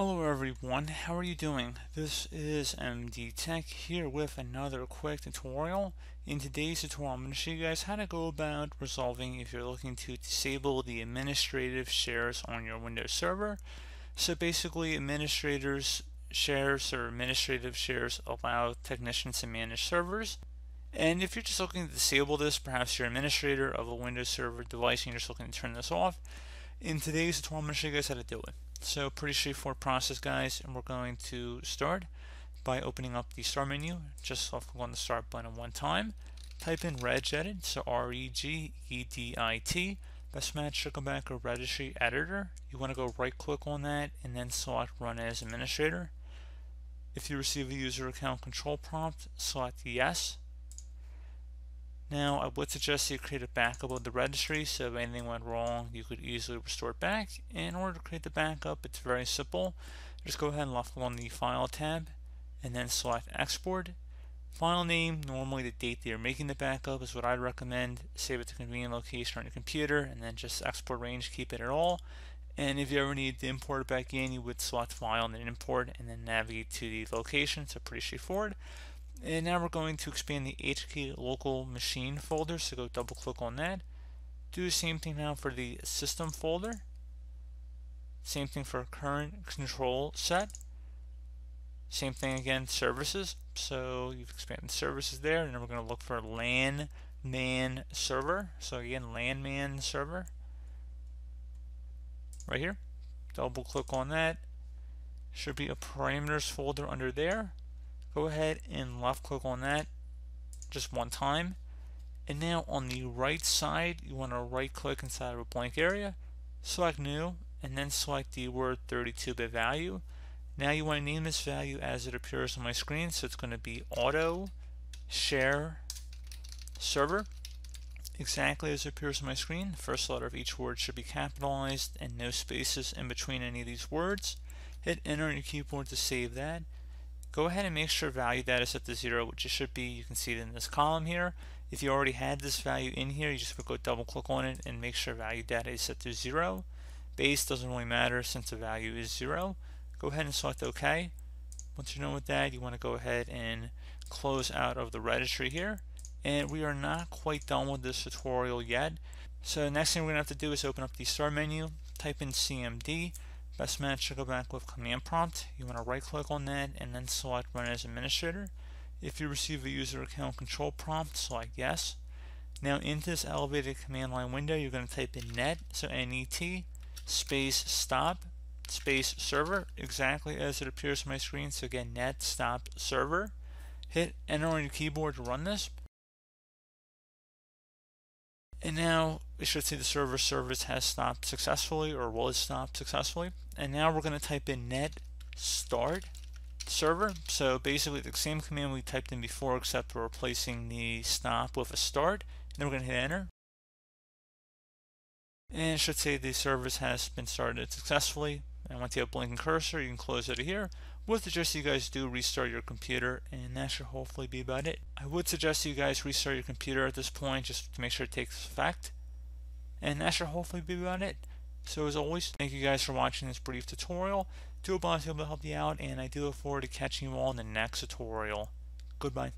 Hello everyone, how are you doing? This is MD Tech here with another quick tutorial. In today's tutorial I'm going to show you guys how to go about resolving if you're looking to disable the administrative shares on your Windows Server. So basically administrative shares allow technicians to manage servers. And if you're just looking to disable this, perhaps you're an administrator of a Windows Server device and you're just looking to turn this off. In today's tutorial I'm going to show you guys how to do it. So pretty straightforward process, guys, and we're going to start by opening up the start menu. Just left click on the start button one time. Type in regedit, so regedit. Best match to go back to registry editor. You want to go right click on that and then select run as administrator. If you receive a user account control prompt, select yes. Now I would suggest you create a backup of the registry, so if anything went wrong you could easily restore it back. In order to create the backup, it's very simple. Just go ahead and left click on the file tab and then select export. File name, normally the date that you're making the backup is what I'd recommend. Save it to a convenient location on your computer and then just export range, keep it at all. And if you ever need to import it back in, you would select file and then import and then navigate to the location, so pretty straightforward. And now we're going to expand the HK local machine folder, so go double click on that. Do the same thing now for the system folder. Same thing for current control set. Same thing again, services. So you've expanded services there, and then we're going to look for LAN man server. So again, LAN man server. Right here. Double click on that. Should be a parameters folder under there. Go ahead and left click on that just one time, and now on the right side you want to right click inside of a blank area, select new, and then select the word 32-bit value. Now you want to name this value as it appears on my screen, so it's going to be Auto Share Server, exactly as it appears on my screen. First letter of each word should be capitalized and no spaces in between any of these words. Hit enter on your keyboard to save that. Go ahead and make sure value data is set to 0, which it should be. You can see it in this column here. If you already had this value in here, you just would go double click on it and make sure value data is set to 0. Base doesn't really matter since the value is 0. Go ahead and select OK. Once you're done with that, you want to go ahead and close out of the registry here. And we are not quite done with this tutorial yet. So the next thing we're going to have to do is open up the start menu, type in CMD. Best match to go back with command prompt. You want to right click on that and then select run as administrator. If you receive a user account control prompt, select yes. Now into this elevated command line window, you're going to type in net, so N-E-T, space stop, space server, exactly as it appears on my screen. So again, net stop server. Hit enter on your keyboard to run this. And now we should see the server service has stopped successfully, or was stopped successfully. And now we're going to type in net start server. So basically the same command we typed in before, except we're replacing the stop with a start. And then we're going to hit enter. And it should say the service has been started successfully. And once you have a blinking cursor, you can close out of here. Would suggest you guys do restart your computer, and that should hopefully be about it. I would suggest you guys restart your computer at this point just to make sure it takes effect. And that should hopefully be about it. So as always, thank you guys for watching this brief tutorial. Do hope I was able to help you out, and I do look forward to catching you all in the next tutorial. Goodbye.